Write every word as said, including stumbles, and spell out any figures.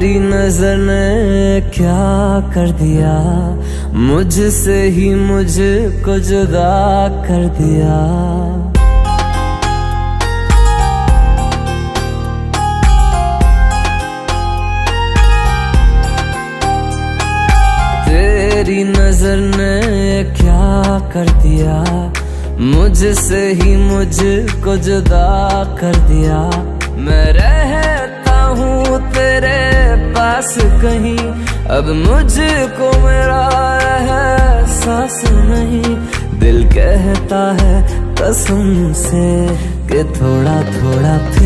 तेरी नजर ने क्या कर दिया, मुझसे ही मुझको जुदा कर दिया। तेरी नजर ने क्या कर दिया, मुझसे ही मुझको जुदा कर दिया। मैं रहता हूँ तेरे पास कहीं, अब मुझको मेरा एहसास नहीं। दिल कहता है कसम से कि थोड़ा थोड़ा